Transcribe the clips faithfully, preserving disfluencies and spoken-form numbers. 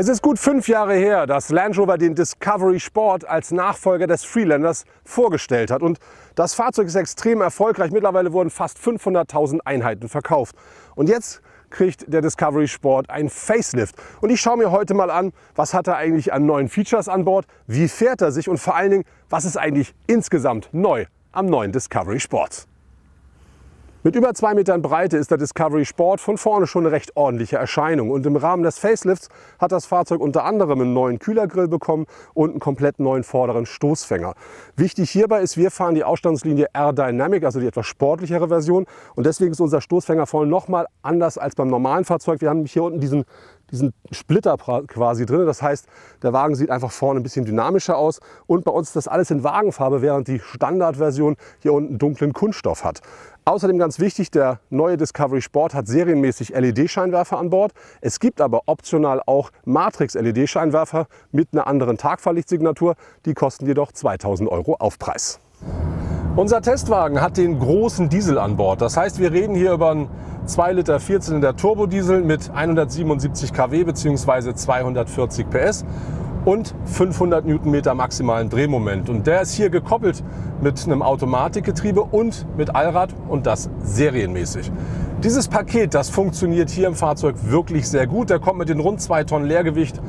Es ist gut fünf Jahre her, dass Land Rover den Discovery Sport als Nachfolger des Freelanders vorgestellt hat. Und das Fahrzeug ist extrem erfolgreich. Mittlerweile wurden fast fünfhunderttausend Einheiten verkauft. Und jetzt kriegt der Discovery Sport ein Facelift. Und ich schaue mir heute mal an, was hat er eigentlich an neuen Features an Bord, wie fährt er sich und vor allen Dingen, was ist eigentlich insgesamt neu am neuen Discovery Sport. Mit über zwei Metern Breite ist der Discovery Sport von vorne schon eine recht ordentliche Erscheinung. Und im Rahmen des Facelifts hat das Fahrzeug unter anderem einen neuen Kühlergrill bekommen und einen komplett neuen vorderen Stoßfänger. Wichtig hierbei ist, wir fahren die Ausstandslinie R-Dynamic, also die etwas sportlichere Version. Und deswegen ist unser Stoßfänger vorne nochmal anders als beim normalen Fahrzeug. Wir haben hier unten diesen, diesen Splitter quasi drin. Das heißt, der Wagen sieht einfach vorne ein bisschen dynamischer aus. Und bei uns ist das alles in Wagenfarbe, während die Standardversion hier unten dunklen Kunststoff hat. Außerdem ganz wichtig, der neue Discovery Sport hat serienmäßig L E D-Scheinwerfer an Bord. Es gibt aber optional auch Matrix-L E D-Scheinwerfer mit einer anderen Tagfahrlichtsignatur. Die kosten jedoch zweitausend Euro Aufpreis. Unser Testwagen hat den großen Diesel an Bord. Das heißt, wir reden hier über einen zwei Liter Vierzylinder Turbodiesel mit hundertsiebenundsiebzig Kilowatt bzw. zweihundertvierzig P S. Und fünfhundert Newtonmeter maximalen Drehmoment. Und der ist hier gekoppelt mit einem Automatikgetriebe und mit Allrad und das serienmäßig. Dieses Paket, das funktioniert hier im Fahrzeug wirklich sehr gut. Der kommt mit den rund zwei Tonnen Leergewicht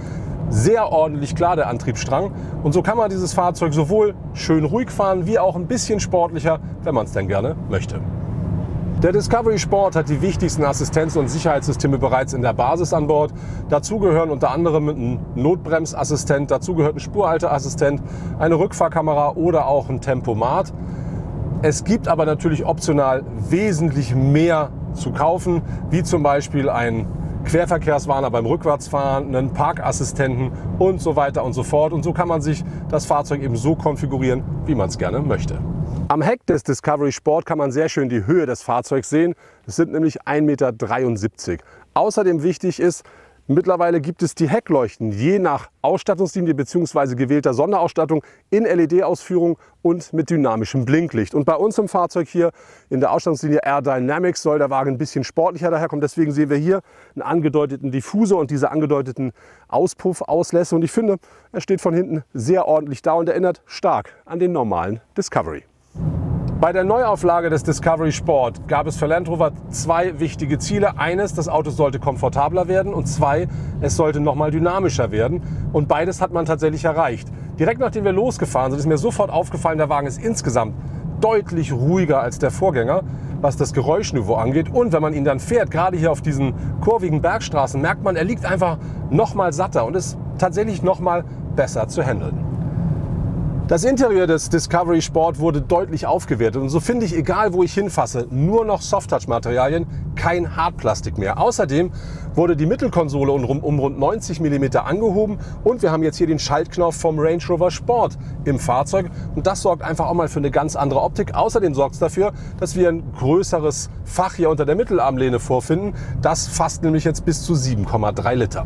sehr ordentlich klar, der Antriebsstrang. Und so kann man dieses Fahrzeug sowohl schön ruhig fahren, wie auch ein bisschen sportlicher, wenn man es denn gerne möchte. Der Discovery Sport hat die wichtigsten Assistenz- und Sicherheitssysteme bereits in der Basis an Bord. Dazu gehören unter anderem ein Notbremsassistent, dazu gehört ein Spurhalteassistent, eine Rückfahrkamera oder auch ein Tempomat. Es gibt aber natürlich optional wesentlich mehr zu kaufen, wie zum Beispiel ein Querverkehrswarner beim Rückwärtsfahren, einen Parkassistenten und so weiter und so fort. Und so kann man sich das Fahrzeug eben so konfigurieren, wie man es gerne möchte. Am Heck des Discovery Sport kann man sehr schön die Höhe des Fahrzeugs sehen. Es sind nämlich ein Meter dreiundsiebzig. Außerdem wichtig ist, mittlerweile gibt es die Heckleuchten je nach Ausstattungslinie bzw. gewählter Sonderausstattung in L E D-Ausführung und mit dynamischem Blinklicht. Und bei uns im Fahrzeug hier in der Ausstattungslinie R-Dynamic soll der Wagen ein bisschen sportlicher daherkommen. Deswegen sehen wir hier einen angedeuteten Diffusor und diese angedeuteten Auspuffauslässe. Und ich finde, er steht von hinten sehr ordentlich da und erinnert stark an den normalen Discovery. Bei der Neuauflage des Discovery Sport gab es für Land Rover zwei wichtige Ziele. Eines, das Auto sollte komfortabler werden und zwei, es sollte nochmal dynamischer werden. Und beides hat man tatsächlich erreicht. Direkt nachdem wir losgefahren sind, ist mir sofort aufgefallen, der Wagen ist insgesamt deutlich ruhiger als der Vorgänger, was das Geräuschniveau angeht. Und wenn man ihn dann fährt, gerade hier auf diesen kurvigen Bergstraßen, merkt man, er liegt einfach nochmal satter und ist tatsächlich nochmal besser zu handeln. Das Interieur des Discovery Sport wurde deutlich aufgewertet und so finde ich, egal wo ich hinfasse, nur noch Soft-Touch-Materialien, kein Hartplastik mehr. Außerdem wurde die Mittelkonsole um rund neunzig Millimeter angehoben und wir haben jetzt hier den Schaltknopf vom Range Rover Sport im Fahrzeug und das sorgt einfach auch mal für eine ganz andere Optik. Außerdem sorgt es dafür, dass wir ein größeres Fach hier unter der Mittelarmlehne vorfinden. Das fasst nämlich jetzt bis zu sieben Komma drei Liter.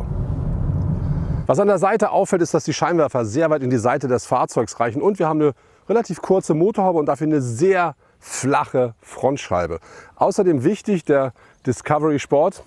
Was an der Seite auffällt, ist, dass die Scheinwerfer sehr weit in die Seite des Fahrzeugs reichen und wir haben eine relativ kurze Motorhaube und dafür eine sehr flache Frontscheibe. Außerdem wichtig, der Discovery Sport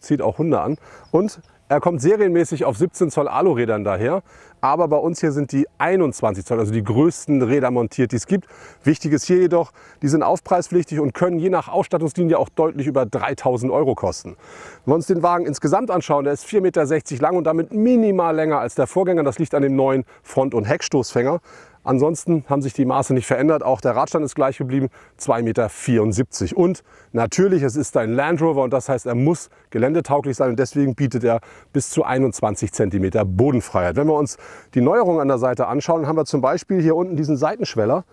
zieht auch Hunde an und er kommt serienmäßig auf siebzehn Zoll Alu-Rädern daher, aber bei uns hier sind die einundzwanzig Zoll, also die größten Räder montiert, die es gibt. Wichtig ist hier jedoch, die sind aufpreispflichtig und können je nach Ausstattungslinie auch deutlich über dreitausend Euro kosten. Wenn wir uns den Wagen insgesamt anschauen, der ist vier Meter sechzig lang und damit minimal länger als der Vorgänger. Das liegt an dem neuen Front- und Heckstoßfänger. Ansonsten haben sich die Maße nicht verändert, auch der Radstand ist gleich geblieben, zwei Meter vierundsiebzig. Und natürlich, es ist ein Land Rover und das heißt, er muss geländetauglich sein und deswegen bietet er bis zu einundzwanzig Zentimeter Bodenfreiheit. Wenn wir uns die Neuerungen an der Seite anschauen, haben wir zum Beispiel hier unten diesen Seitenschweller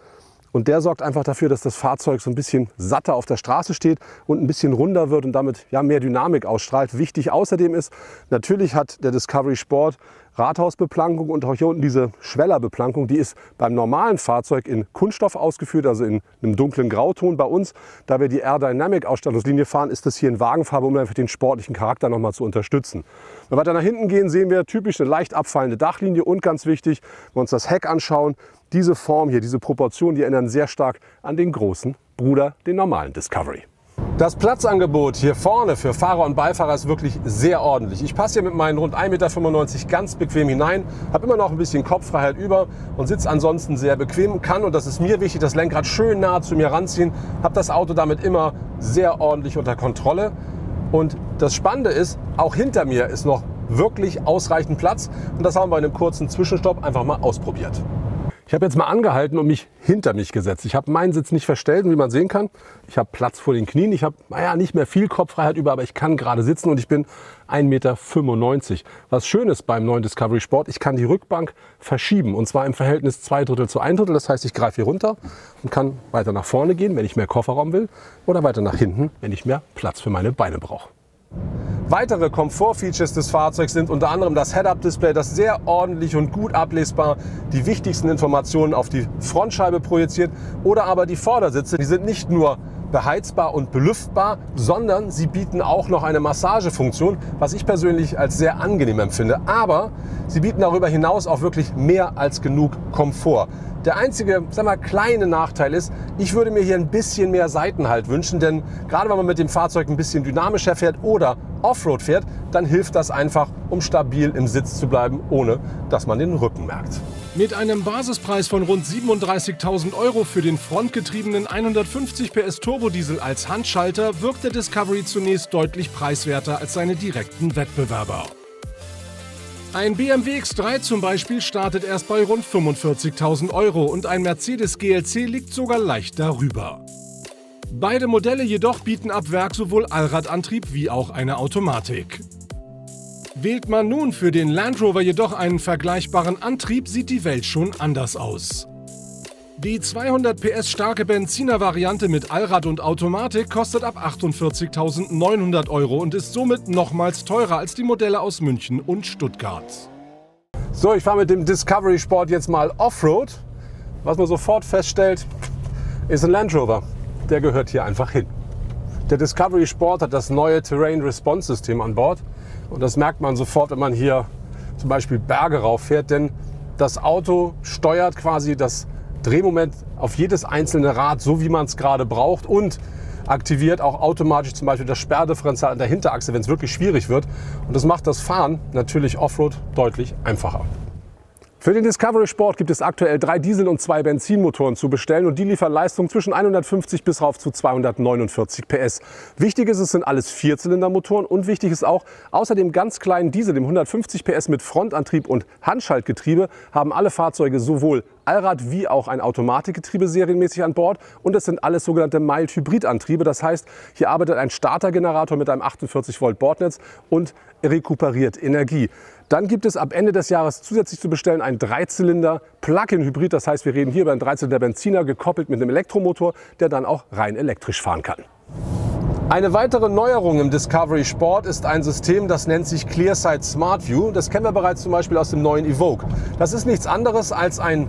und der sorgt einfach dafür, dass das Fahrzeug so ein bisschen satter auf der Straße steht und ein bisschen runder wird und damit ja, mehr Dynamik ausstrahlt. Wichtig außerdem ist, natürlich hat der Discovery Sport Rathausbeplankung und auch hier unten diese Schwellerbeplankung, die ist beim normalen Fahrzeug in Kunststoff ausgeführt, also in einem dunklen Grauton. Bei uns, da wir die R-Dynamic-Ausstattungslinie fahren, ist das hier in Wagenfarbe, um einfach den sportlichen Charakter nochmal zu unterstützen. Wenn wir weiter nach hinten gehen, sehen wir typisch eine leicht abfallende Dachlinie und ganz wichtig, wenn wir uns das Heck anschauen, diese Form hier, diese Proportionen, die erinnern sehr stark an den großen Bruder, den normalen Discovery. Das Platzangebot hier vorne für Fahrer und Beifahrer ist wirklich sehr ordentlich. Ich passe hier mit meinen rund ein Meter fünfundneunzig ganz bequem hinein, habe immer noch ein bisschen Kopffreiheit über und sitze ansonsten sehr bequem, kann, und das ist mir wichtig, das Lenkrad schön nah zu mir ranziehen, habe das Auto damit immer sehr ordentlich unter Kontrolle. Und das Spannende ist, auch hinter mir ist noch wirklich ausreichend Platz, und das haben wir in einem kurzen Zwischenstopp einfach mal ausprobiert. Ich habe jetzt mal angehalten und mich hinter mich gesetzt. Ich habe meinen Sitz nicht verstellt, und wie man sehen kann, ich habe Platz vor den Knien. Ich habe naja, nicht mehr viel Kopffreiheit über, aber ich kann gerade sitzen, und ich bin ein Meter fünfundneunzig. Was schön ist beim neuen Discovery Sport, ich kann die Rückbank verschieben, und zwar im Verhältnis zwei Drittel zu ein Drittel. Das heißt, ich greife hier runter und kann weiter nach vorne gehen, wenn ich mehr Kofferraum will, oder weiter nach hinten, wenn ich mehr Platz für meine Beine brauche. Weitere Komfortfeatures des Fahrzeugs sind unter anderem das Head-Up-Display, das sehr ordentlich und gut ablesbar die wichtigsten Informationen auf die Frontscheibe projiziert, oder aber die Vordersitze. Die sind nicht nur beheizbar und belüftbar, sondern sie bieten auch noch eine Massagefunktion, was ich persönlich als sehr angenehm empfinde. Aber sie bieten darüber hinaus auch wirklich mehr als genug Komfort. Der einzige, sag mal, kleine Nachteil ist, ich würde mir hier ein bisschen mehr Seitenhalt wünschen, denn gerade wenn man mit dem Fahrzeug ein bisschen dynamischer fährt oder Offroad fährt, dann hilft das einfach, um stabil im Sitz zu bleiben, ohne dass man den Rücken merkt. Mit einem Basispreis von rund siebenunddreißigtausend Euro für den frontgetriebenen hundertfünfzig PS Turbodiesel als Handschalter wirkt der Discovery zunächst deutlich preiswerter als seine direkten Wettbewerber. Ein B M W X drei zum Beispiel startet erst bei rund fünfundvierzigtausend Euro, und ein Mercedes G L C liegt sogar leicht darüber. Beide Modelle jedoch bieten ab Werk sowohl Allradantrieb wie auch eine Automatik. Wählt man nun für den Land Rover jedoch einen vergleichbaren Antrieb, sieht die Welt schon anders aus. Die zweihundert PS starke Benziner-Variante mit Allrad und Automatik kostet ab achtundvierzigtausendneunhundert Euro und ist somit nochmals teurer als die Modelle aus München und Stuttgart. So, ich fahre mit dem Discovery Sport jetzt mal Offroad. Was man sofort feststellt, ist ein Land Rover. Der gehört hier einfach hin. Der Discovery Sport hat das neue Terrain Response System an Bord, und das merkt man sofort, wenn man hier zum Beispiel Berge rauffährt, denn das Auto steuert quasi das Drehmoment auf jedes einzelne Rad, so wie man es gerade braucht, und aktiviert auch automatisch zum Beispiel das Sperrdifferenzial an der Hinterachse, wenn es wirklich schwierig wird, und das macht das Fahren natürlich Offroad deutlich einfacher. Für den Discovery Sport gibt es aktuell drei Diesel- und zwei Benzinmotoren zu bestellen, und die liefern Leistung zwischen hundertfünfzig bis rauf zu zweihundertneunundvierzig PS. Wichtig ist, es sind alles Vierzylindermotoren, und wichtig ist auch, außer dem ganz kleinen Diesel, dem hundertfünfzig PS mit Frontantrieb und Handschaltgetriebe, haben alle Fahrzeuge sowohl Allrad wie auch ein Automatikgetriebe serienmäßig an Bord, und es sind alles sogenannte Mild-Hybrid-Antriebe. Das heißt, hier arbeitet ein Startergenerator mit einem achtundvierzig Volt Bordnetz und rekuperiert Energie. Dann gibt es ab Ende des Jahres zusätzlich zu bestellen ein Dreizylinder-Plug-in-Hybrid. Das heißt, wir reden hier über einen Dreizylinder-Benziner gekoppelt mit einem Elektromotor, der dann auch rein elektrisch fahren kann. Eine weitere Neuerung im Discovery Sport ist ein System, das nennt sich ClearSight SmartView. Das kennen wir bereits zum Beispiel aus dem neuen Evoque. Das ist nichts anderes als ein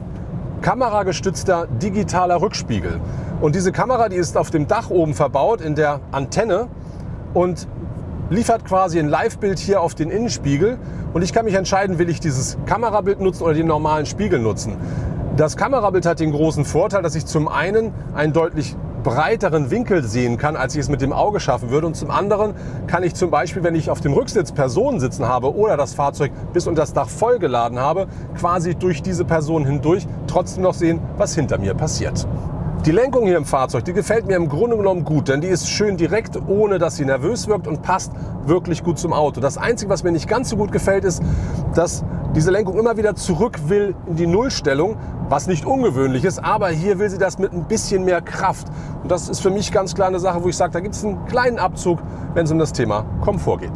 kameragestützter digitaler Rückspiegel. Und diese Kamera, die ist auf dem Dach oben verbaut, in der Antenne, und liefert quasi ein Live-Bild hier auf den Innenspiegel. Und ich kann mich entscheiden, will ich dieses Kamerabild nutzen oder den normalen Spiegel nutzen. Das Kamerabild hat den großen Vorteil, dass ich zum einen einen deutlich breiteren Winkel sehen kann, als ich es mit dem Auge schaffen würde, und zum anderen kann ich zum Beispiel, wenn ich auf dem Rücksitz Personen sitzen habe oder das Fahrzeug bis unter das Dach vollgeladen habe, quasi durch diese Personen hindurch trotzdem noch sehen, was hinter mir passiert. Die Lenkung hier im Fahrzeug, die gefällt mir im Grunde genommen gut, denn die ist schön direkt, ohne dass sie nervös wirkt, und passt wirklich gut zum Auto. Das Einzige, was mir nicht ganz so gut gefällt, ist, dass diese Lenkung immer wieder zurück will in die Nullstellung, was nicht ungewöhnlich ist, aber hier will sie das mit ein bisschen mehr Kraft. Und das ist für mich ganz klar eine Sache, wo ich sage, da gibt es einen kleinen Abzug, wenn es um das Thema Komfort geht.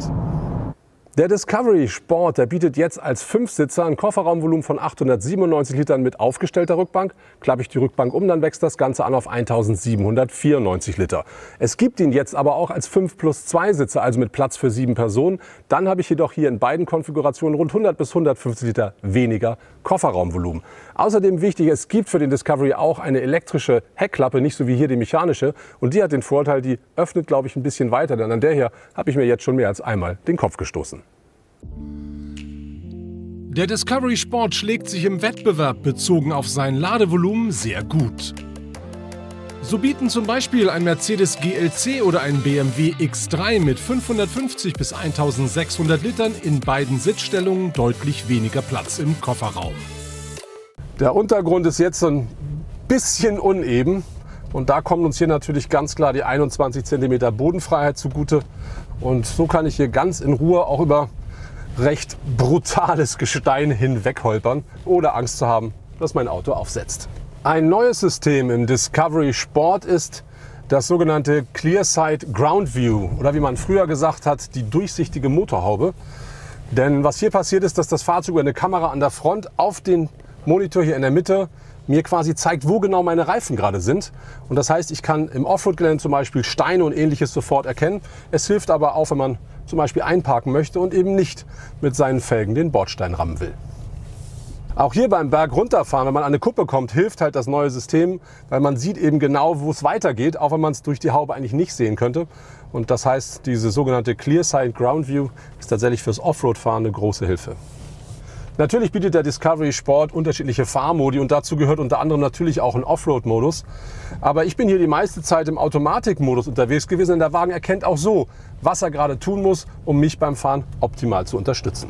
Der Discovery Sport, der bietet jetzt als Fünfsitzer ein Kofferraumvolumen von achthundertsiebenundneunzig Litern mit aufgestellter Rückbank. Klappe ich die Rückbank um, dann wächst das Ganze an auf eintausendsiebenhundertvierundneunzig Liter. Es gibt ihn jetzt aber auch als fünf plus zwei Sitzer, also mit Platz für sieben Personen. Dann habe ich jedoch hier in beiden Konfigurationen rund hundert bis hundertfünfzig Liter weniger Kofferraumvolumen. Außerdem wichtig, es gibt für den Discovery auch eine elektrische Heckklappe, nicht so wie hier die mechanische. Und die hat den Vorteil, die öffnet, glaube ich, ein bisschen weiter, denn an der hier habe ich mir jetzt schon mehr als einmal den Kopf gestoßen. Der Discovery Sport schlägt sich im Wettbewerb bezogen auf sein Ladevolumen sehr gut. So bieten zum Beispiel ein Mercedes G L C oder ein B M W X drei mit fünfhundertfünfzig bis eintausendsechshundert Litern in beiden Sitzstellungen deutlich weniger Platz im Kofferraum. Der Untergrund ist jetzt so ein bisschen uneben und da kommt uns hier natürlich ganz klar die einundzwanzig Zentimeter Bodenfreiheit zugute. Und so kann ich hier ganz in Ruhe auch über recht brutales Gestein hinweg holpern, ohne Angst zu haben, dass mein Auto aufsetzt. Ein neues System im Discovery Sport ist das sogenannte ClearSight Ground View oder wie man früher gesagt hat, die durchsichtige Motorhaube. Denn was hier passiert ist, dass das Fahrzeug über eine Kamera an der Front auf den Monitor hier in der Mitte mir quasi zeigt, wo genau meine Reifen gerade sind. Und das heißt, ich kann im Offroad-Gelände zum Beispiel Steine und ähnliches sofort erkennen. Es hilft aber auch, wenn man zum Beispiel einparken möchte und eben nicht mit seinen Felgen den Bordstein rammen will. Auch hier beim Berg runterfahren, wenn man an eine Kuppe kommt, hilft halt das neue System, weil man sieht eben genau, wo es weitergeht, auch wenn man es durch die Haube eigentlich nicht sehen könnte. Und das heißt, diese sogenannte ClearSight Ground View ist tatsächlich fürs Offroad-Fahren eine große Hilfe. Natürlich bietet der Discovery Sport unterschiedliche Fahrmodi und dazu gehört unter anderem natürlich auch ein Offroad-Modus. Aber ich bin hier die meiste Zeit im Automatikmodus unterwegs gewesen, denn der Wagen erkennt auch so, was er gerade tun muss, um mich beim Fahren optimal zu unterstützen.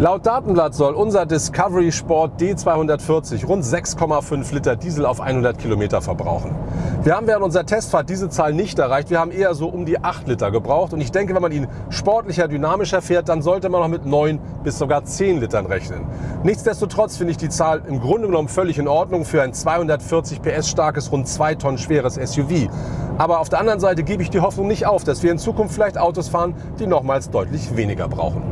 Laut Datenblatt soll unser Discovery Sport D zweihundertvierzig rund sechs Komma fünf Liter Diesel auf hundert Kilometer verbrauchen. Wir haben während unserer Testfahrt diese Zahl nicht erreicht, wir haben eher so um die acht Liter gebraucht und ich denke, wenn man ihn sportlicher, dynamischer fährt, dann sollte man noch mit neun bis sogar zehn Litern rechnen. Nichtsdestotrotz finde ich die Zahl im Grunde genommen völlig in Ordnung für ein zweihundertvierzig P S starkes, rund zwei Tonnen schweres S U V. Aber auf der anderen Seite gebe ich die Hoffnung nicht auf, dass wir in Zukunft vielleicht Autos fahren, die nochmals deutlich weniger brauchen.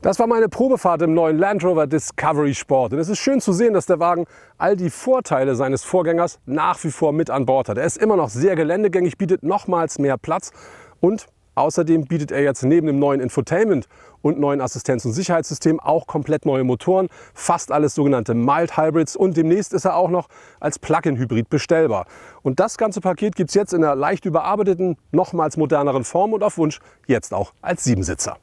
Das war meine Probefahrt im neuen Land Rover Discovery Sport und es ist schön zu sehen, dass der Wagen all die Vorteile seines Vorgängers nach wie vor mit an Bord hat. Er ist immer noch sehr geländegängig, bietet nochmals mehr Platz und außerdem bietet er jetzt neben dem neuen Infotainment und neuen Assistenz- und Sicherheitssystem auch komplett neue Motoren, fast alles sogenannte Mild-Hybrids und demnächst ist er auch noch als Plug-in-Hybrid bestellbar. Und das ganze Paket gibt es jetzt in einer leicht überarbeiteten, nochmals moderneren Form und auf Wunsch jetzt auch als Siebensitzer.